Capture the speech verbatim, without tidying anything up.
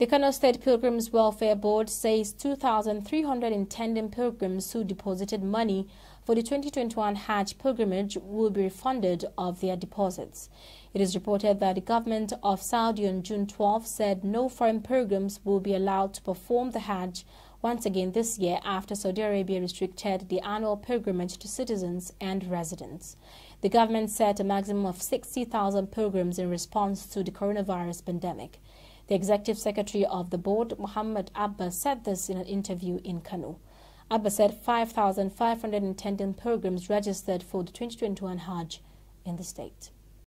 The Kano State Pilgrims' Welfare Board says two thousand three hundred intending pilgrims who deposited money for the twenty twenty-one Hajj pilgrimage will be refunded of their deposits. It is reported that the government of Saudi on June twelfth said no foreign pilgrims will be allowed to perform the Hajj once again this year after Saudi Arabia restricted the annual pilgrimage to citizens and residents. The government set a maximum of sixty thousand pilgrims in response to the coronavirus pandemic. The Executive Secretary of the board, Mohammed Abba, said this in an interview in Kano. Abba said five thousand five hundred intending pilgrims registered for the twenty twenty-one Hajj in the state.